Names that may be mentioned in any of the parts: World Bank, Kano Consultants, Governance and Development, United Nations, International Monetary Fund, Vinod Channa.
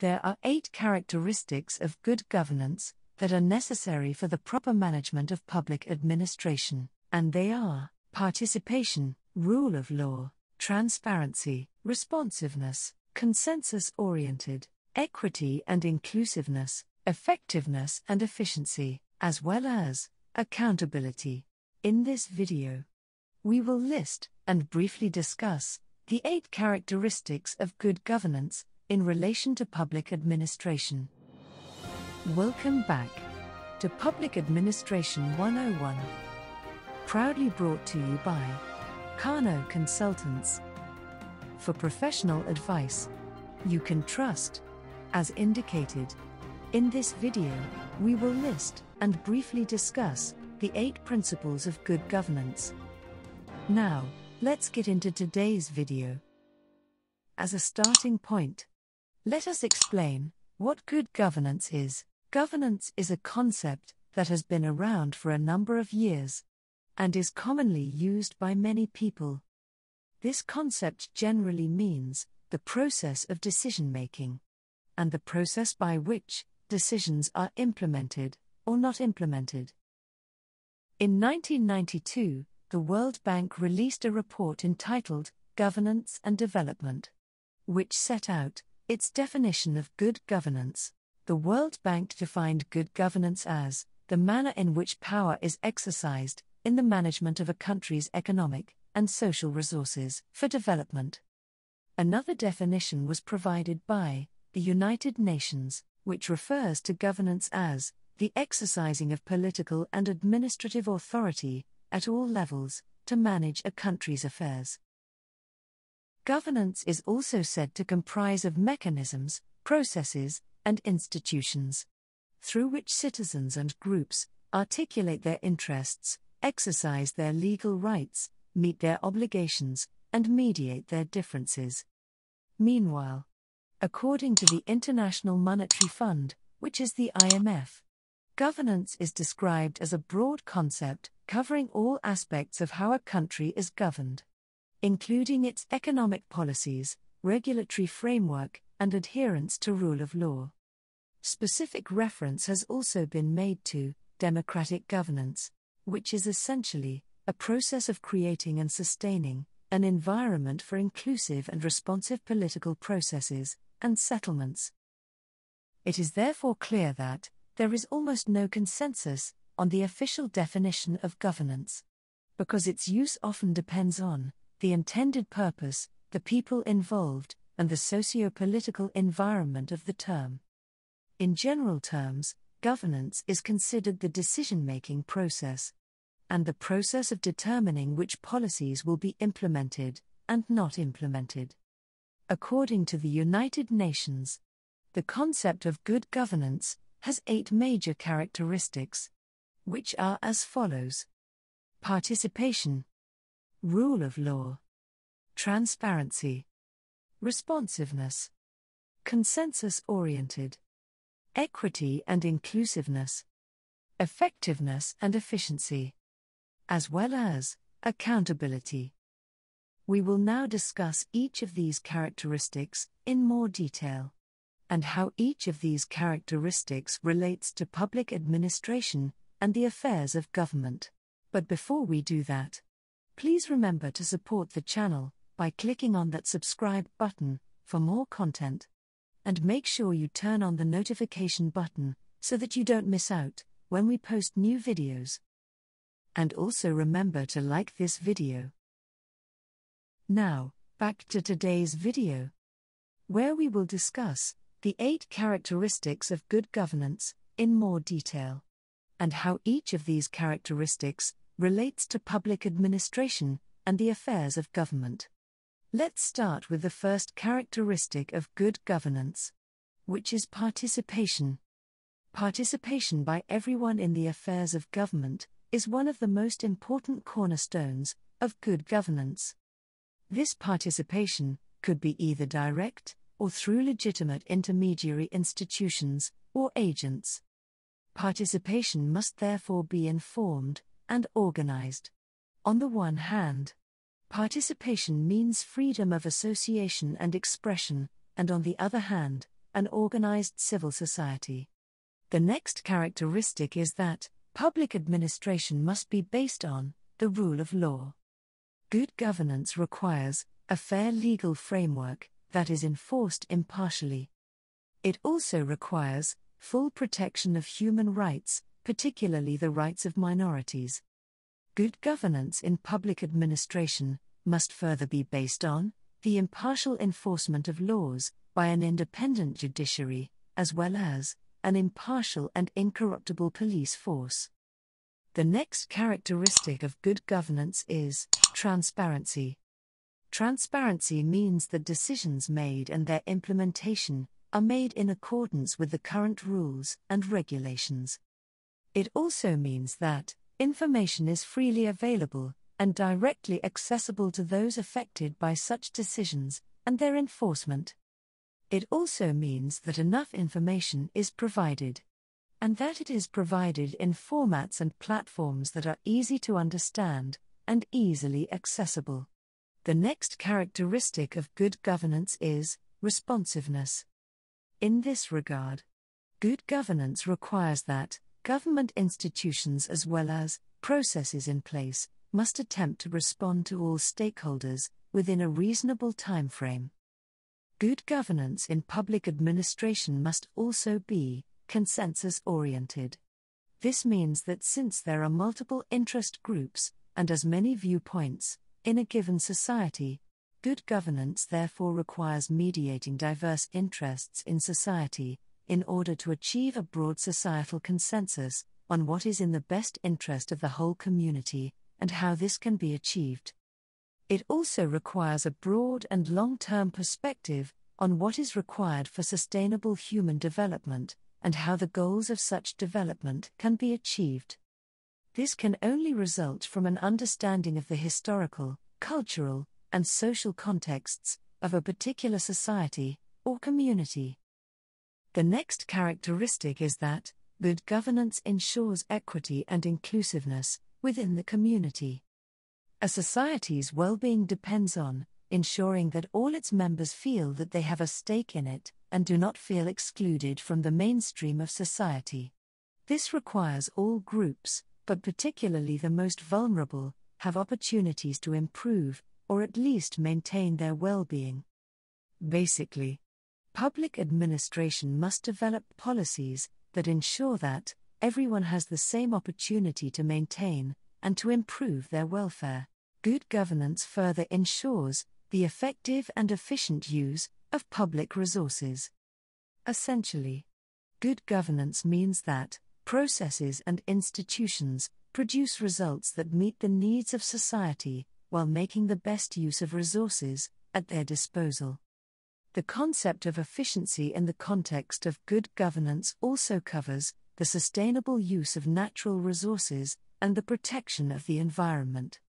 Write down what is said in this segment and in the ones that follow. There are 8 characteristics of good governance that are necessary for the proper management of public administration, and they are participation, rule of law, transparency, responsiveness, consensus-oriented, equity and inclusiveness, effectiveness and efficiency, as well as accountability. In this video, we will list and briefly discuss the 8 characteristics of good governance in relation to public administration. Welcome back to Public Administration 101, proudly brought to you by Kano Consultants. For professional advice you can trust, as indicated. In this video, we will list and briefly discuss the 8 principles of good governance. Now, let's get into today's video. As a starting point, let us explain what good governance is. Governance is a concept that has been around for a number of years and is commonly used by many people. This concept generally means the process of decision-making and the process by which decisions are implemented or not implemented. In 1992, the World Bank released a report entitled Governance and Development, which set out its definition of good governance. The World Bank defined good governance as the manner in which power is exercised in the management of a country's economic and social resources for development. Another definition was provided by the United Nations, which refers to governance as the exercising of political and administrative authority at all levels to manage a country's affairs. Governance is also said to comprise of mechanisms, processes, and institutions through which citizens and groups articulate their interests, exercise their legal rights, meet their obligations, and mediate their differences. Meanwhile, according to the International Monetary Fund, which is the IMF, governance is described as a broad concept covering all aspects of how a country is governed, including its economic policies, regulatory framework, and adherence to rule of law. Specific reference has also been made to democratic governance, which is essentially a process of creating and sustaining an environment for inclusive and responsive political processes and settlements. It is therefore clear that there is almost no consensus on the official definition of governance, because its use often depends on the intended purpose, the people involved, and the socio-political environment of the term. In general terms, governance is considered the decision-making process and the process of determining which policies will be implemented and not implemented. According to the United Nations, the concept of good governance has 8 major characteristics, which are as follows: participation, rule of law, transparency, responsiveness, consensus-oriented, equity and inclusiveness, effectiveness and efficiency, as well as accountability. We will now discuss each of these characteristics in more detail, and how each of these characteristics relates to public administration and the affairs of government. But before we do that, please remember to support the channel by clicking on that subscribe button for more content. And make sure you turn on the notification button so that you don't miss out when we post new videos. And also remember to like this video. Now, back to today's video, where we will discuss the 8 characteristics of good governance in more detail, and how each of these characteristics relates to public administration and the affairs of government. Let's start with the first characteristic of good governance, which is participation. Participation by everyone in the affairs of government is one of the most important cornerstones of good governance. This participation could be either direct or through legitimate intermediary institutions or agents. Participation must therefore be informed and organized. On the one hand, participation means freedom of association and expression, and on the other hand, an organized civil society. The next characteristic is that public administration must be based on the rule of law. Good governance requires a fair legal framework that is enforced impartially. It also requires full protection of human rights, particularly the rights of minorities. Good governance in public administration must further be based on the impartial enforcement of laws by an independent judiciary, as well as an impartial and incorruptible police force. The next characteristic of good governance is transparency. Transparency means that decisions made and their implementation are made in accordance with the current rules and regulations. It also means that information is freely available and directly accessible to those affected by such decisions and their enforcement. It also means that enough information is provided, and that it is provided in formats and platforms that are easy to understand and easily accessible. The next characteristic of good governance is responsiveness. In this regard, good governance requires that government institutions as well as processes in place must attempt to respond to all stakeholders within a reasonable time frame. Good governance in public administration must also be consensus-oriented. This means that since there are multiple interest groups and as many viewpoints in a given society, good governance therefore requires mediating diverse interests in society in order to achieve a broad societal consensus on what is in the best interest of the whole community and how this can be achieved. It also requires a broad and long-term perspective on what is required for sustainable human development and how the goals of such development can be achieved. This can only result from an understanding of the historical, cultural, and social contexts of a particular society or community. The next characteristic is that good governance ensures equity and inclusiveness within the community. A society's well-being depends on ensuring that all its members feel that they have a stake in it and do not feel excluded from the mainstream of society. This requires all groups, but particularly the most vulnerable, have opportunities to improve or at least maintain their well-being. Basically, public administration must develop policies that ensure that everyone has the same opportunity to maintain and to improve their welfare. Good governance further ensures the effective and efficient use of public resources. Essentially, good governance means that processes and institutions produce results that meet the needs of society while making the best use of resources at their disposal. The concept of efficiency in the context of good governance also covers the sustainable use of natural resources and the protection of the environment.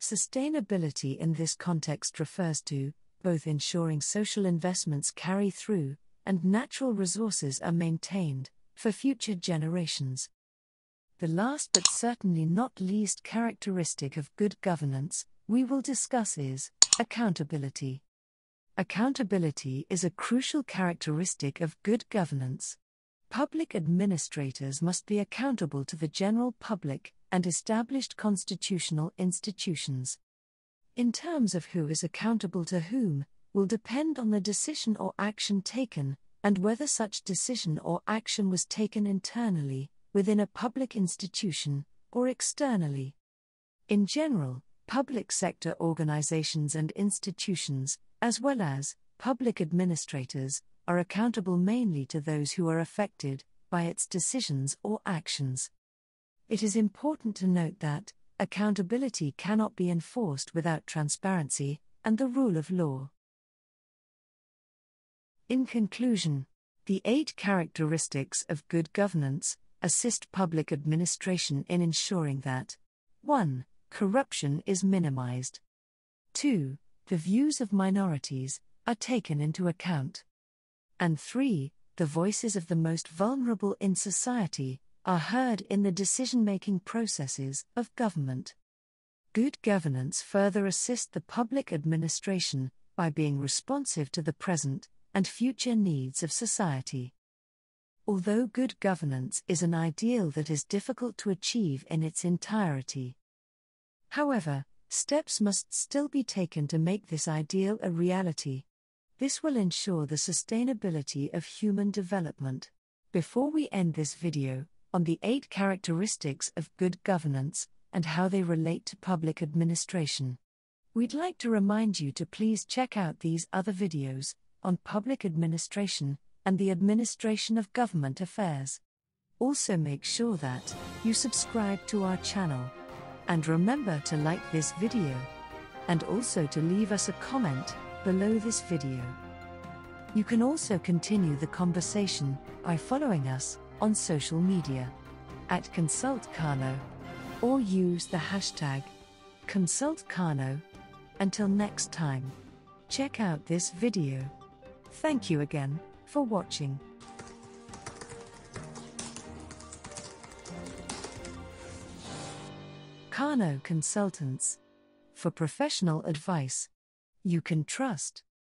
Sustainability in this context refers to both ensuring social investments carry through and natural resources are maintained for future generations. The last but certainly not least characteristic of good governance we will discuss is accountability. Accountability is a crucial characteristic of good governance. Public administrators must be accountable to the general public and established constitutional institutions. In terms of who is accountable to whom, will depend on the decision or action taken, and whether such decision or action was taken internally, within a public institution, or externally. In general, public sector organizations and institutions, as well as public administrators, are accountable mainly to those who are affected by its decisions or actions. It is important to note that accountability cannot be enforced without transparency and the rule of law. In conclusion, the 8 characteristics of good governance assist public administration in ensuring that 1. Corruption is minimized. 2. The views of minorities are taken into account. And 3. The voices of the most vulnerable in society are heard in the decision-making processes of government. Good governance further assists the public administration by being responsive to the present and future needs of society. Although good governance is an ideal that is difficult to achieve in its entirety, however, steps must still be taken to make this ideal a reality. This will ensure the sustainability of human development. Before we end this video, on the 8 characteristics of good governance and how they relate to public administration, we'd like to remind you to please check out these other videos on public administration and the administration of government affairs. Also make sure that you subscribe to our channel. And remember to like this video. And also to leave us a comment below this video. You can also continue the conversation by following us on social media at Consult Kano, or use the hashtag Consult Kano. Until next time, check out this video. Thank you again for watching. Kano Consultants. For professional advice you can trust.